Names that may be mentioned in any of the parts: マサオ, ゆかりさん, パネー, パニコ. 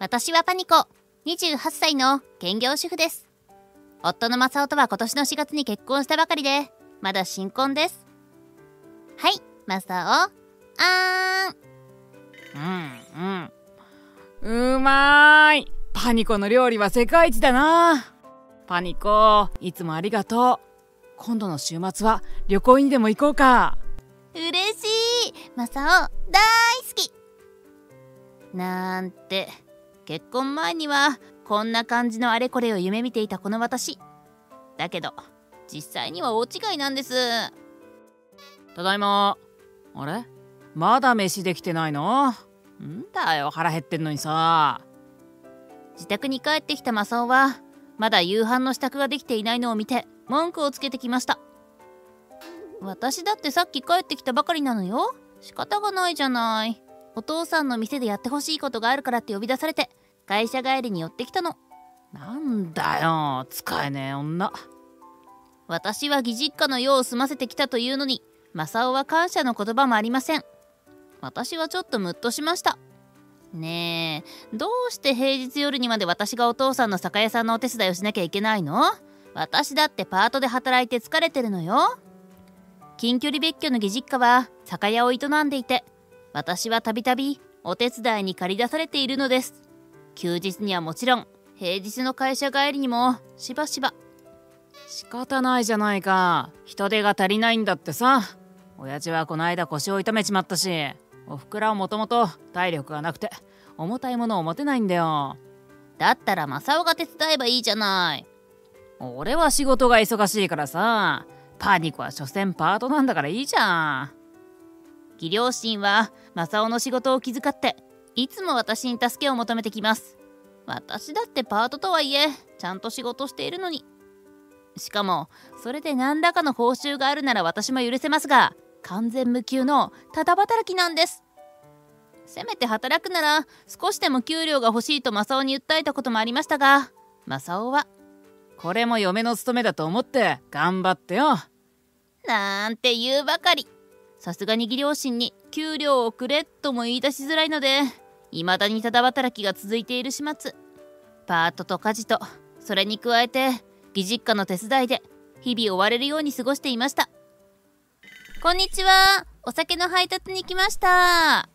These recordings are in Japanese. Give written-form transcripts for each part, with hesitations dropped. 私はパニコ、28歳の兼業主婦です。夫のマサオとは今年の4月に結婚したばかりで、まだ新婚です。はい、マサオ、あーん。うまーい。パニコの料理は世界一だな。パニコ、いつもありがとう。今度の週末は旅行にでも行こうか。嬉しい。マサオ、大好き。なんて。結婚前にはこんな感じのあれこれを夢見ていたこの私だけど、実際には大違いなんです。ただいま。あれ、まだ飯できてないの？んだよ、腹減ってんのにさ。自宅に帰ってきたマサオはまだ夕飯の支度ができていないのを見て文句をつけてきました。私だってさっき帰ってきたばかりなのよ。仕方がないじゃない。お父さんの店でやってほしいことがあるからって呼び出されて会社帰りに寄ってきたの。なんだよ、使えねえ女。私は義実家の用を済ませてきたというのに、マサオは感謝の言葉もありません。私はちょっとムッとしました。ねえ、どうして平日夜にまで私がお父さんの酒屋さんのお手伝いをしなきゃいけないの？私だってパートで働いて疲れてるのよ。近距離別居の義実家は酒屋を営んでいて、私はたびたびお手伝いに駆り出されているのです。休日にはもちろん、平日の会社帰りにもしばしば。仕方ないじゃないか。人手が足りないんだってさ。親父はこの間腰を痛めちまったし、おふくらはもともと体力がなくて重たいものを持てないんだよ。だったらマサオが手伝えばいいじゃない。俺は仕事が忙しいからさ。パニコは所詮パートなんだからいいじゃん。義両親はマサオの仕事を気遣っていつも私に助けを求めてきます。私だってパートとはいえ、ちゃんと仕事しているのに。しかも、それで何らかの報酬があるなら私も許せますが、完全無給のただ働きなんです。せめて働くなら少しでも給料が欲しいとマサオに訴えたこともありましたが、マサオは、これも嫁の務めだと思って頑張ってよ。なんて言うばかり。さすがに義両親に給料をくれとも言い出しづらいので、いまだにただ働きが続いている始末。パートと家事と、それに加えて義実家の手伝いで日々追われるように過ごしていました。こんにちは、お酒の配達に来ました。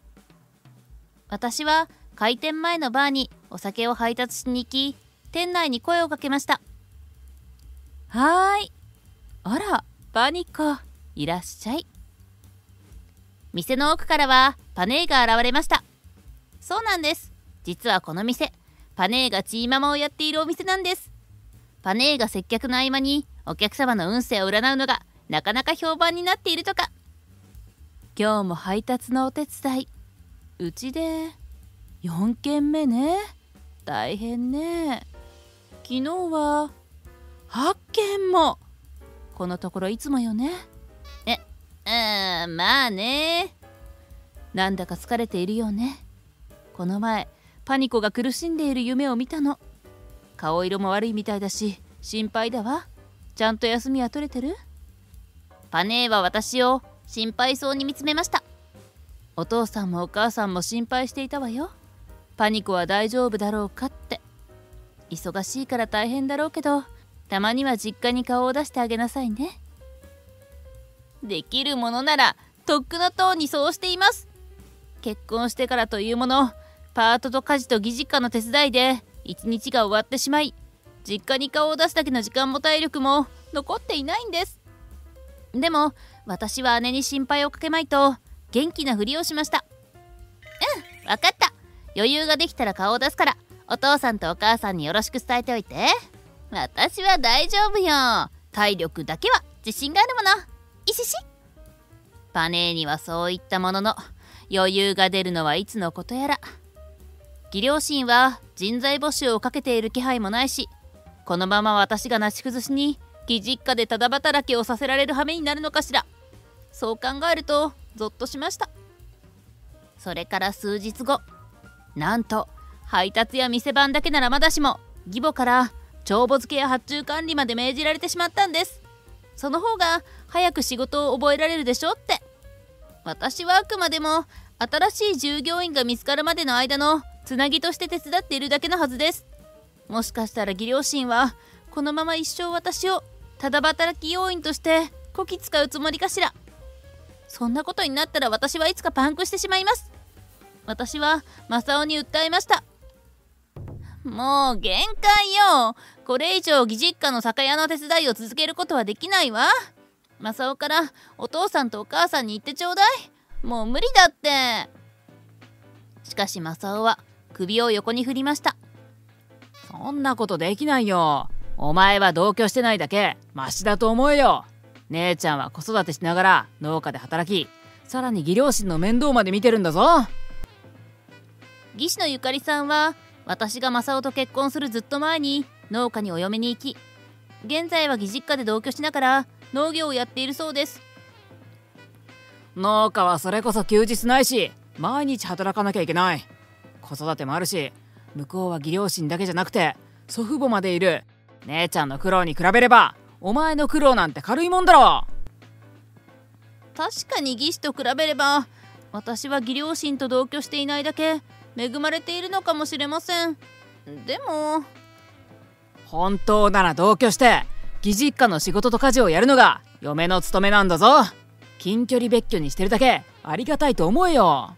私は開店前のバーにお酒を配達しに行き、店内に声をかけました。はーい、あらパニコ、いらっしゃい。店の奥からはパネーが現れました。そうなんです。実はこの店、パネーがチーママをやっているお店なんです。パネーが接客の合間にお客様の運勢を占うのがなかなか評判になっているとか。今日も配達のお手伝い、うちで4件目ね。大変ね。昨日は8件も。このところいつもよね。まあね。なんだか疲れているよね。この前パニコが苦しんでいる夢を見たの。顔色も悪いみたいだし心配だわ。ちゃんと休みは取れてる？パネーは私を心配そうに見つめました。お父さんもお母さんも心配していたわよ。パニコは大丈夫だろうかって。忙しいから大変だろうけど、たまには実家に顔を出してあげなさいね。できるものならとっくのとうにそうしています。結婚してからというもの、パートと家事と義実家の手伝いで一日が終わってしまい、実家に顔を出すだけの時間も体力も残っていないんです。でも私は姉に心配をかけまいと元気なふりをしました。うん、わかった。余裕ができたら顔を出すから、お父さんとお母さんによろしく伝えておいて。私は大丈夫よ。体力だけは自信があるもの。いしし。パネーにはそう言ったものの、余裕が出るのはいつのことやら。義両親は人材募集をかけている気配もないし、このまま私がなし崩しに義実家でただ働きをさせられる羽目になるのかしら。そう考えるとゾッとしました。それから数日後、なんと配達や店番だけならまだしも、義母から帳簿付けや発注管理まで命じられてしまったんです。その方が早く仕事を覚えられるでしょって。私はあくまでも新しい従業員が見つかるまでの間のつなぎとして手伝っているだけのはずです。もしかしたら義両親はこのまま一生私をただ働き要員としてこき使うつもりかしら。そんなことになったら私はいつかパンクしてしまいます。私はマサオに訴えました。もう限界よ。これ以上義実家の酒屋の手伝いを続けることはできないわ。マサオからお父さんとお母さんに言ってちょうだい。もう無理だって。しかしマサオは首を横に振りました。そんなことできないよ。お前は同居してないだけマシだと思えよ。姉ちゃんは子育てしながら農家で働き、さらに義両親の面倒まで見てるんだぞ。義士のゆかりさんは私が正雄と結婚するずっと前に農家にお嫁に行き、現在は義実家で同居しながら農業をやっているそうです。農家はそれこそ休日ないし毎日働かなきゃいけない。子育てもあるし、向こうは義両親だけじゃなくて祖父母までいる。姉ちゃんの苦労に比べればお前の苦労なんて軽いもんだろ。確かに義士と比べれば私は義両親と同居していないだけ恵まれているのかもしれません。でも本当なら同居して義実家の仕事と家事をやるのが嫁の務めなんだぞ。近距離別居にしてるだけありがたいと思えよ。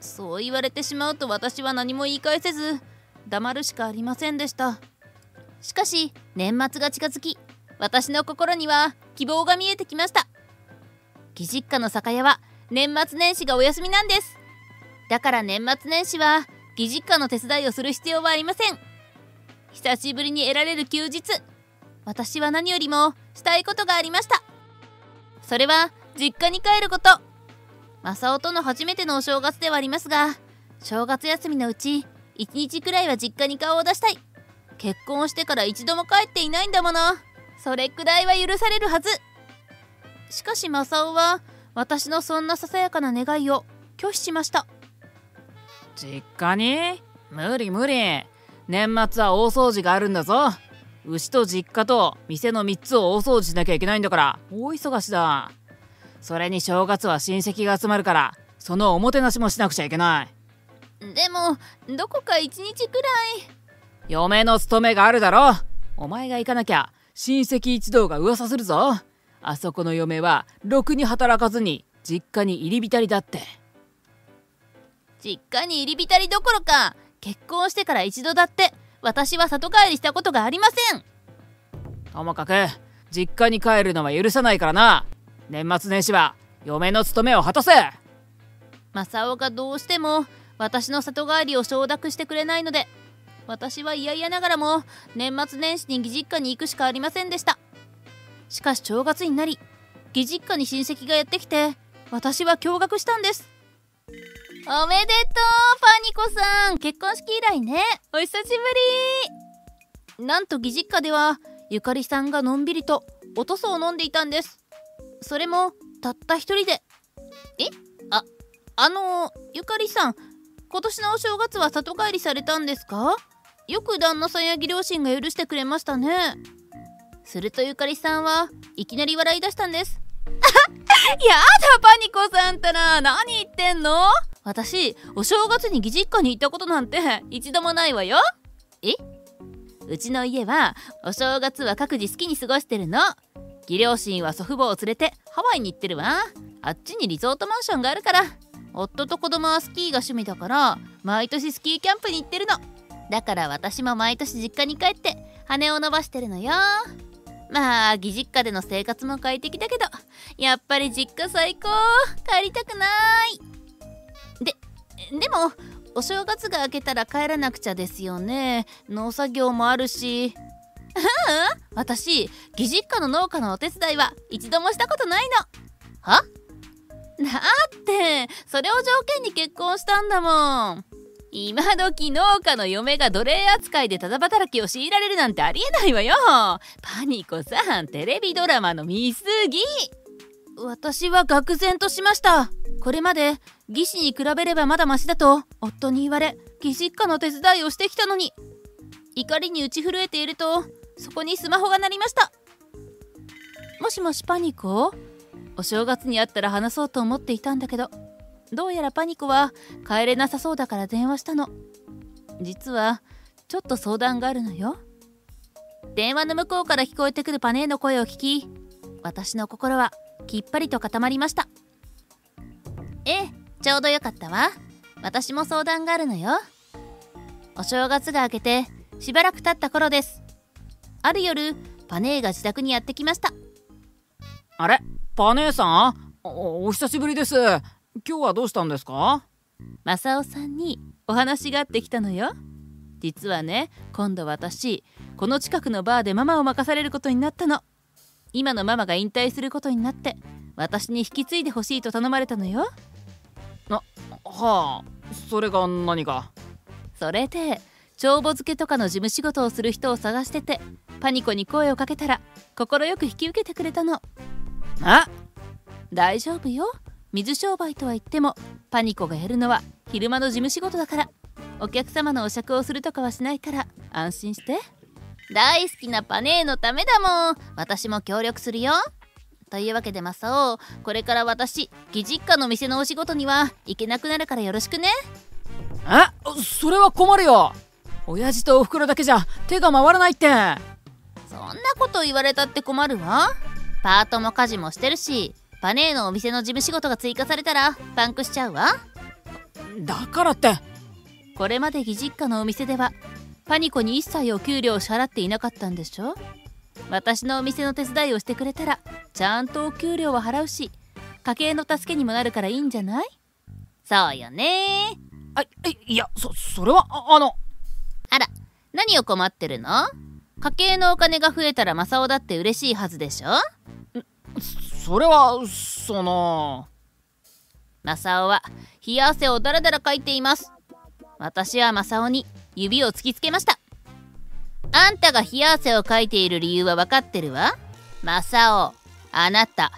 そう言われてしまうと私は何も言い返せず黙るしかありませんでした。しかし年末が近づき、私の心には希望が見えてきました。義実家の酒屋は年末年始がお休みなんです。だから年末年始は義実家の手伝いをする必要はありません。久しぶりに得られる休日、私は何よりもしたいことがありました。それは実家に帰ること。正雄との初めてのお正月ではありますが、正月休みのうち1日くらいは実家に顔を出したい。結婚をしてから一度も帰っていないんだもの。それくらいは許されるはず。しかし正雄は私のそんなささやかな願いを拒否しました。実家に？無理無理。年末は大掃除があるんだぞ。牛と実家と店の3つを大掃除しなきゃいけないんだから大忙しだ。それに正月は親戚が集まるから、そのおもてなしもしなくちゃいけない。でもどこか1日くらい。嫁の務めがあるだろ。お前が行かなきゃ親戚一同が噂するぞ。あそこの嫁はろくに働かずに実家に入り浸りだって。実家に入り浸りどころか、結婚してから一度だって私は里帰りしたことがありません。ともかく実家に帰るのは許さないからな。年末年始は嫁の務めを果たせ。正雄がどうしても私の里帰りを承諾してくれないので、私は嫌々ながらも年末年始に義実家に行くしかありませんでした。しかし正月になり、義実家に親戚がやってきて私は驚愕したんです。おめでとうパニコさん、結婚式以来ね。お久しぶり。なんと義実家ではゆかりさんがのんびりとおとそを飲んでいたんです。それもたった一人で。ゆかりさん、今年のお正月は里帰りされたんですか？よく旦那さんや義両親が許してくれましたね。するとゆかりさんはいきなり笑い出したんです。やだパニコさんったら、何言ってんの。私、お正月に義実家に行ったことなんて一度もないわよ。え？うちの家はお正月は各自好きに過ごしてるの。義両親は祖父母を連れてハワイに行ってるわ。あっちにリゾートマンションがあるから。夫と子供はスキーが趣味だから毎年スキーキャンプに行ってるの。だから私も毎年実家に帰って羽を伸ばしてるのよ。まあ義実家での生活も快適だけど、やっぱり実家最高。帰りたくない。でもお正月が明けたら帰らなくちゃですよね。農作業もあるし。私、義実家の農家のお手伝いは一度もしたことないの。は？だってそれを条件に結婚したんだもん。今時農家の嫁が奴隷扱いでただ働きを強いられるなんてありえないわよ。パニコさん、テレビドラマの見過ぎ。私は愕然としました。これまで義士に比べればまだマシだと夫に言われ、義実家の手伝いをしてきたのに、怒りに打ち震えていると、そこにスマホが鳴りました。もしもしパニコ、お正月に会ったら話そうと思っていたんだけど、どうやらパニコは帰れなさそうだから電話したの。実はちょっと相談があるのよ。電話の向こうから聞こえてくるパネーの声を聞き、私の心はきっぱりと固まりました。ええ、ちょうどよかったわ。私も相談があるのよ。お正月が明けてしばらく経った頃です。ある夜、パネーが自宅にやってきました。あれ、パネーさん、 お久しぶりです。今日はどうしたんですか？マサオさんにお話があってきたのよ。実はね、今度私この近くのバーでママを任されることになったの。今のママが引退することになって、私に引き継いでほしいと頼まれたのよ。はあ、それが何か？それで帳簿漬けとかの事務仕事をする人を探してて、パニコに声をかけたら快く引き受けてくれたの。あ、大丈夫よ。水商売とは言ってもパニコがやるのは昼間の事務仕事だから、お客様のお酌をするとかはしないから安心して。大好きなパネーのためだもん。私も協力するよ。というわけでマサオ、これから私義実家の店のお仕事には行けなくなるからよろしくね。え、それは困るよ。親父とおふくろだけじゃ手が回らないって。そんなこと言われたって困るわ。パートも家事もしてるし、パネーのお店の事務仕事が追加されたらパンクしちゃうわ。だからって。これまで義実家のお店ではパニコに一切お給料を支払っていなかったんでしょ。私のお店の手伝いをしてくれたらちゃんとお給料は払うし、家計の助けにもなるからいいんじゃない？そうよね。いや、それはあら、何を困ってるの？家計のお金が増えたらマサオだって嬉しいはずでしょ。それはその、マサオは冷や汗をだらだらかいています。私はマサオに指を突きつけました。あんたが冷や汗をかいている理由は分かってるわ。マサオ、あなた、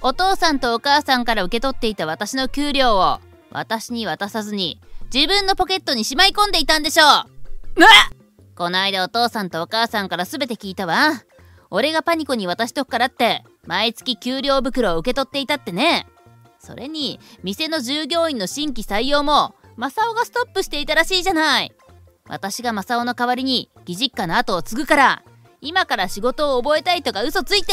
お父さんとお母さんから受け取っていた私の給料を私に渡さずに自分のポケットにしまい込んでいたんでしょう。こないだお父さんとお母さんから全て聞いたわ。俺がパニコに渡しとくからって毎月給料袋を受け取っていたってね。それに店の従業員の新規採用もマサオがストップしていたらしいじゃない。私がマサオの代わりに義実家の後を継ぐから、今から仕事を覚えたいとか嘘ついて、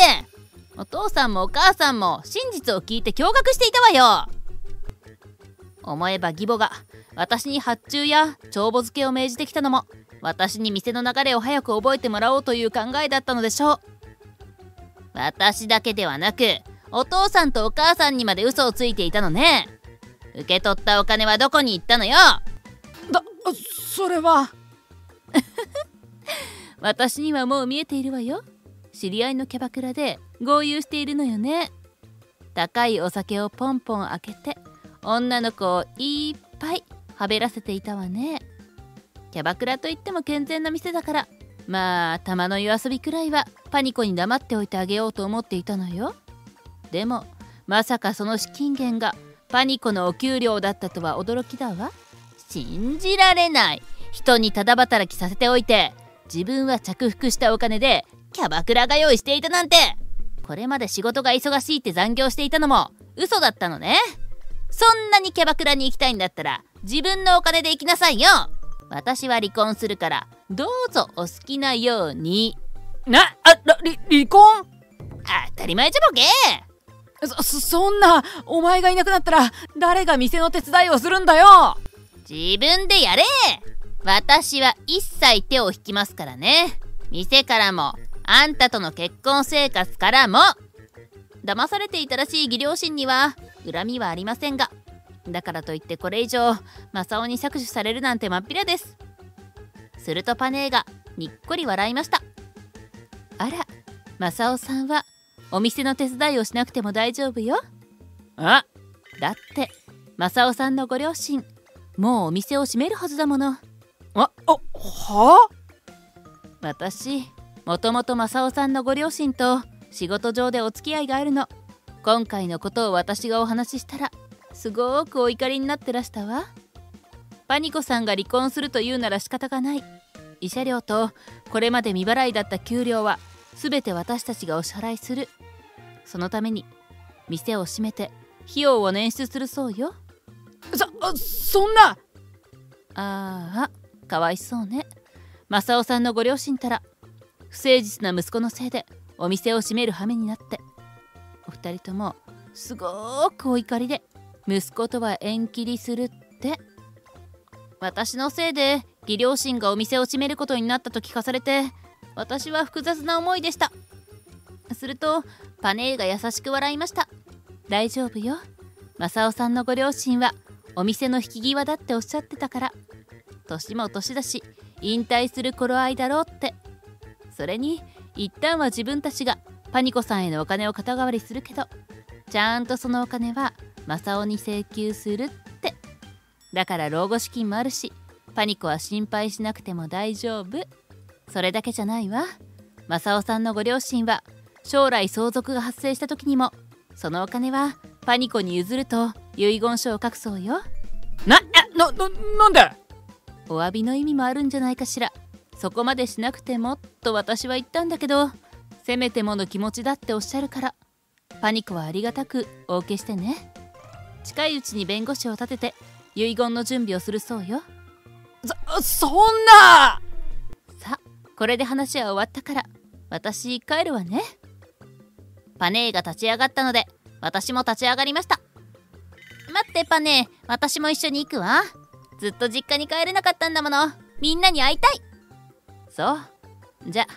お父さんもお母さんも真実を聞いて驚愕していたわよ。思えば義母が私に発注や帳簿付けを命じてきたのも、私に店の流れを早く覚えてもらおうという考えだったのでしょう。私だけではなくお父さんとお母さんにまで嘘をついていたのね。受け取ったお金はどこに行ったのよ。それは私にはもう見えているわよ。知り合いのキャバクラで豪遊しているのよね。高いお酒をポンポン開けて女の子をいっぱいはべらせていたわね。キャバクラといっても健全な店だから、まあたまの夜遊びくらいはパニコに黙っておいてあげようと思っていたのよ。でもまさかその資金源がパニコのお給料だったとは驚きだわ。信じられない。人にただ働きさせておいて、自分は着服したお金でキャバクラが用意していたなんて。これまで仕事が忙しいって残業していたのも嘘だったのね。そんなにキャバクラに行きたいんだったら自分のお金で行きなさいよ。私は離婚するからどうぞお好きなように。離婚？当たり前じゃボケ。そんなお前がいなくなったら誰が店の手伝いをするんだよ。自分でやれ。私は一切手を引きますからね。店からもあんたとの結婚生活からも。騙されていたらしい義両親には恨みはありませんが、だからといってこれ以上マサオに搾取されるなんてまっぴらです。するとパネーがにっこり笑いました。あら、マサオさんはお店の手伝いをしなくても大丈夫よ。だってマサオさんのご両親もうお店を閉めるはずだもの。はあ、私もともとマサオさんのご両親と仕事上でお付き合いがあるの。今回のことを私がお話ししたらすごーくお怒りになってらしたわ。パニコさんが離婚するというなら仕方がない。慰謝料とこれまで未払いだった給料は全て私たちがお支払いする。そのために店を閉めて費用を捻出するそうよ。そんなああ、かわいそうね。マサオさんのご両親たら不誠実な息子のせいでお店を閉める羽目になって、お二人ともすごーくお怒りで息子とは縁切りするって。私のせいで義両親がお店を閉めることになったと聞かされて、私は複雑な思いでした。するとパネーが優しく笑いました。大丈夫よ、マサオさんのご両親はお店の引き際だっておっしゃってたから、年も年だし引退する頃合いだろうって。それに一旦は自分たちがパニコさんへのお金を肩代わりするけど、ちゃんとそのお金はマサオに請求するって。だから老後資金もあるし、パニコは心配しなくても大丈夫。それだけじゃないわ。マサオさんのご両親は将来相続が発生した時にもそのお金はパニコに譲ると遺言書を書くそうよ。なんでお詫びの意味もあるんじゃないかしら。そこまでしなくてもと私は言ったんだけど、せめてもの気持ちだっておっしゃるから、パニコはありがたくお受けしてね。近いうちに弁護士を立てて遺言の準備をするそうよ。そんなさ、これで話は終わったから私帰るわね。パネーが立ち上がったので私も立ち上がりました。待って、パネー、私も一緒に行くわ。ずっと実家に帰れなかったんだもの。みんなに会いたい。そう、じゃあ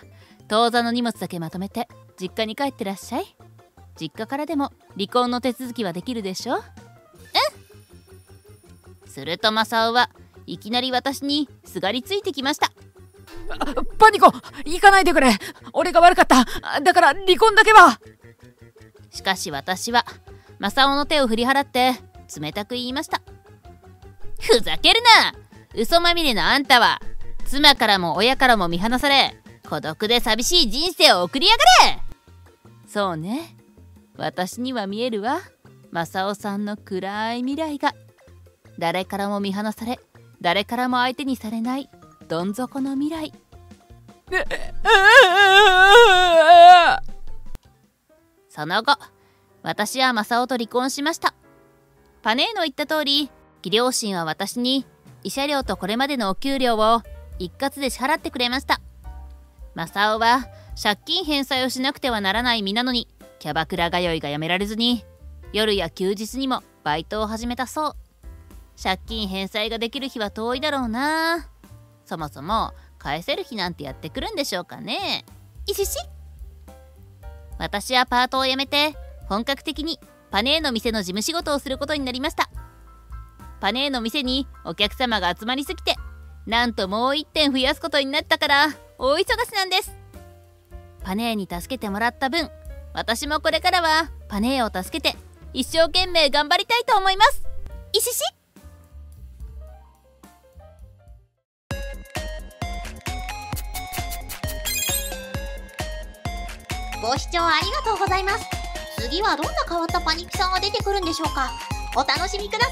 当座の荷物だけまとめて実家に帰ってらっしゃい。実家からでも離婚の手続きはできるでしょ。うん。するとマサオはいきなり私にすがりついてきました。パニコ、行かないでくれ。俺が悪かった。だから離婚だけは。しかし私はマサオの手を振り払って冷たく言いました。ふざけるな。嘘まみれのあんたは妻からも親からも見放され、孤独で寂しい人生を送りやがれ。そうね、私には見えるわ、マサオさんの暗い未来が。誰からも見放され、誰からも相手にされないどん底の未来。その後私はマサオと離婚しました。パネーの言った通り、義両親は私に慰謝料とこれまでのお給料を一括で支払ってくれました。マサオは借金返済をしなくてはならない身なのに、キャバクラ通いがやめられずに夜や休日にもバイトを始めたそう。借金返済ができる日は遠いだろうな。そもそも返せる日なんてやってくるんでしょうかね。いしし。私はパートを辞めて本格的にパネーの店の事務仕事をすることになりました。パネーの店にお客様が集まりすぎて、なんともう1点増やすことになったから大忙しなんです。パネーに助けてもらった分、私もこれからはパネーを助けて一生懸命頑張りたいと思います。いしし。ご視聴ありがとうございます。次はどんな変わったパニキさんが出てくるんでしょうか。お楽しみください。